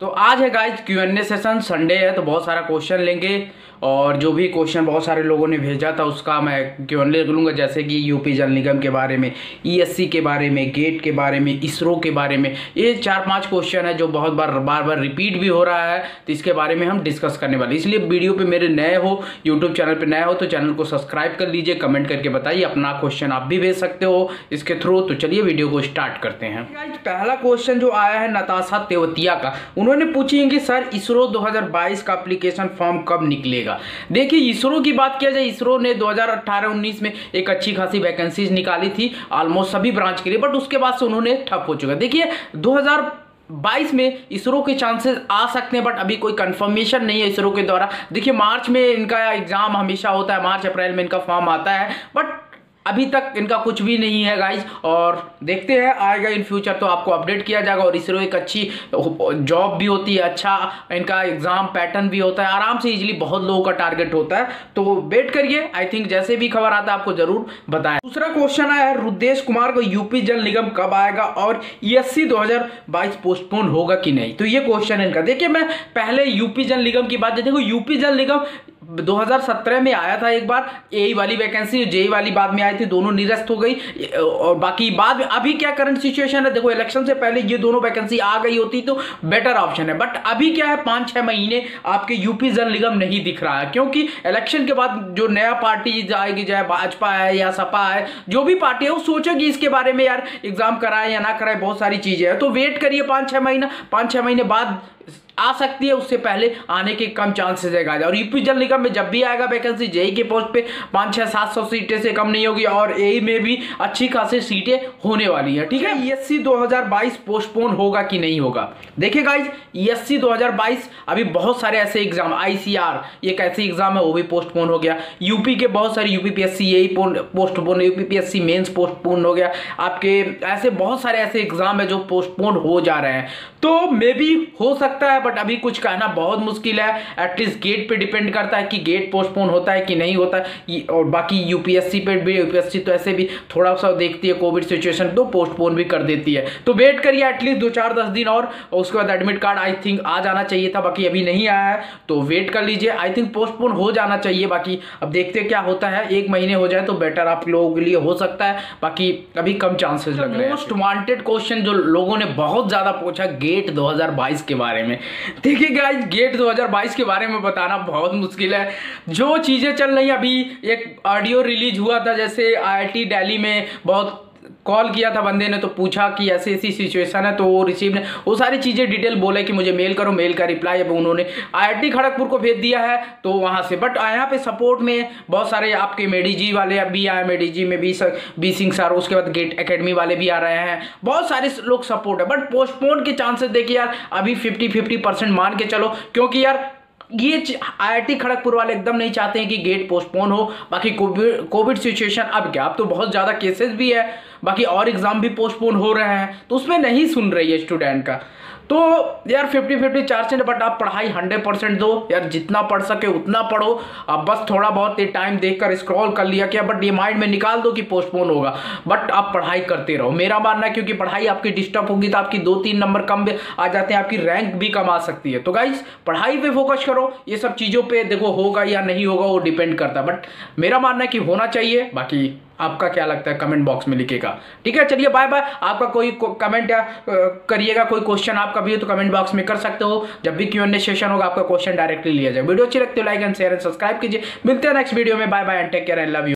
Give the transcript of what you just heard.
तो आज है गाइज Q&A सेशन, संडे है तो बहुत सारा क्वेश्चन लेंगे और जो भी क्वेश्चन बहुत सारे लोगों ने भेजा था उसका मैं Q&A लूँगा, जैसे कि यूपी जल निगम के बारे में, ईएससी के बारे में, गेट के बारे में, इसरो के बारे में। ये 4-5 क्वेश्चन है जो बहुत बार रिपीट भी हो रहा है, तो इसके बारे में हम डिस्कस करने वाले। इसलिए वीडियो पर मेरे नए हो, यूट्यूब चैनल पर नए हो तो चैनल को सब्सक्राइब कर लीजिए, कमेंट करके बताइए, अपना क्वेश्चन आप भी भेज सकते हो इसके थ्रू। तो चलिए वीडियो को स्टार्ट करते हैं। पहला क्वेश्चन जो आया है नताशा तेवतिया का, उन्होंने पूछी कि सर इसरो 2022 का एप्लीकेशन फॉर्म कब निकलेगा। देखिए इसरो की बात किया जाए, इसरो ने 2018-19 में एक अच्छी खासी वैकेंसीज निकाली थी ऑलमोस्ट सभी ब्रांच के लिए, बट उसके बाद से उन्होंने ठप हो चुका। देखिए 2022 में इसरो के चांसेस आ सकते हैं, बट अभी कोई कंफर्मेशन नहीं है इसरो के द्वारा। देखिए मार्च में इनका एग्जाम हमेशा होता है, मार्च अप्रैल में इनका फॉर्म आता है, बट अभी तक इनका कुछ भी नहीं है गाइज। और देखते हैं आएगा इन फ्यूचर तो आपको अपडेट किया जाएगा। और इसरो एक अच्छी जॉब भी होती है, अच्छा इनका एग्जाम पैटर्न भी होता है, आराम से इजीली बहुत लोगों का टारगेट होता है। तो वेट करिए, आई थिंक जैसे भी खबर आता है आपको जरूर बताएं। दूसरा क्वेश्चन आया है रुद्रेश कुमार को, यूपी जल निगम कब आएगा और ईएससी 2022 पोस्टपोन होगा कि नहीं। तो ये क्वेश्चन इनका। देखिए मैं पहले यूपी जल निगम की बात, देखो यूपी जल निगम 2017 में आया था एक बार, एई वाली वैकेंसी, जेई वाली बाद में आई थी, दोनों निरस्त हो गई। और बाकी बाद में अभी क्या करंट सिचुएशन है, देखो इलेक्शन से पहले ये दोनों वैकेंसी आ गई होती तो बेटर ऑप्शन है, बट अभी क्या है 5-6 महीने आपके यूपी जल निगम नहीं दिख रहा है, क्योंकि इलेक्शन के बाद जो नया पार्टी आएगी, चाहे भाजपा है या सपा है, जो भी पार्टी है वो सोचेगी इसके बारे में यार एग्जाम कराए या ना कराए, बहुत सारी चीजें हैं। तो वेट करिए 5-6 महीने बाद आ सकती है, उससे पहले आने के कम चांसेस है गाइस। और यूपी जल निगम में जब भी आएगा वैकेंसी, जेई के पोस्ट पे 500-700 सीटें से कम नहीं होगी और एई में भी अच्छी खासी सीटें होने वाली है, ठीक है। ईएससी 2022 पोस्टपोन होगा कि नहीं होगा, देखिए गाइस ईएससी 2022 अभी बहुत सारे ऐसे एग्जाम, आईसीआर एक ऐसे एग्जाम है वो भी पोस्टपोन हो गया, यूपी के बहुत सारे, UPPSC AE postpone, UPPSC mains postpone हो गया, आपके ऐसे बहुत सारे ऐसे एग्जाम है जो पोस्टपोन हो जा रहे हैं। तो मे बी हो सकता है, बट अभी कुछ कहना बहुत मुश्किल है, एटलीस्ट गेट पे डिपेंड करता है कि गेट पोस्टपोन होता है कि नहीं होता है। और बाकी यूपीएससी पे भी, यूपीएससी तो ऐसे भी थोड़ा सा देखती है कोविड सिचुएशन तो पोस्टपोन भी कर देती है। तो वेट करिए एटलीस्ट 2-4-10 दिन और उसके बाद एडमिट कार्ड आई थिंक आ जाना चाहिए था, बाकी अभी नहीं आया है तो वेट कर लीजिए, आई थिंक पोस्टपोन हो जाना चाहिए। बाकी अब देखते क्या होता है, 1 महीने हो जाए तो बेटर आप लोगों के लिए हो सकता है, बाकी अभी कम चांसेस लग रहे हैं। मोस्ट वांटेड क्वेश्चन जो लोगों ने बहुत ज्यादा पूछा गेट 2022 के बारे में। देखिए गाइज गेट 2022 के बारे में बताना बहुत मुश्किल है, जो चीज़ें चल रही हैं। अभी एक ऑडियो रिलीज हुआ था, जैसे आईआईटी दिल्ली में बहुत कॉल किया था बंदे ने, तो पूछा कि ऐसी ऐसी सिचुएशन है, तो वो रिसीव ने वो सारी चीज़ें डिटेल बोले कि मुझे मेल करो, मेल का रिप्लाई अब उन्होंने आईआईटी खड़गपुर को भेज दिया है तो वहाँ से। बट यहाँ पे सपोर्ट में बहुत सारे आपके मेड ईजी वाले अभी आए, मेड ईजी में बी सिंह सर, उसके बाद गेट अकेडमी वाले भी आ रहे हैं, बहुत सारे लोग सपोर्ट है, बट पोस्टपोन के चांसेस देखिए यार अभी 50-50% मान के चलो, क्योंकि यार ये आईआईटी खड़गपुर वाले एकदम नहीं चाहते हैं कि गेट पोस्टपोन हो। बाकी कोविड सिचुएशन अब क्या, अब तो बहुत ज़्यादा केसेस भी है, बाकी और एग्ज़ाम भी पोस्टपोन हो रहे हैं, तो उसमें नहीं सुन रही है स्टूडेंट का। तो यार 50-50 चार्ज है, बट आप पढ़ाई 100% दो यार, जितना पढ़ सके उतना पढ़ो, आप बस थोड़ा बहुत ये टाइम देखकर स्क्रॉल कर लिया क्या, बट ये माइंड में निकाल दो कि पोस्टपोन होगा, बट आप पढ़ाई करते रहो, मेरा मानना है। क्योंकि पढ़ाई आपकी डिस्टर्ब होगी तो आपकी 2-3 नंबर कम आ जाते हैं, आपकी रैंक भी कम आ सकती है। तो गाइज पढ़ाई पे फोकस करो, ये सब चीज़ों पर देखो होगा या नहीं होगा वो डिपेंड करता है, बट मेरा मानना है कि होना चाहिए। बाकी आपका क्या लगता है कमेंट बॉक्स में लिखिएगा, ठीक है। चलिए बाय बाय। आपका कोई कमेंट या करिएगा, कोई क्वेश्चन आपका भी हो तो कमेंट बॉक्स में कर सकते हो, जब भी Q&A सेशन होगा आपका क्वेश्चन डायरेक्टली लिया जाएगा। वीडियो अच्छी लगती हो like and share and subscribe कीजिए। मिलते हैं नेक्स्ट वीडियो में, bye bye and take care and love you.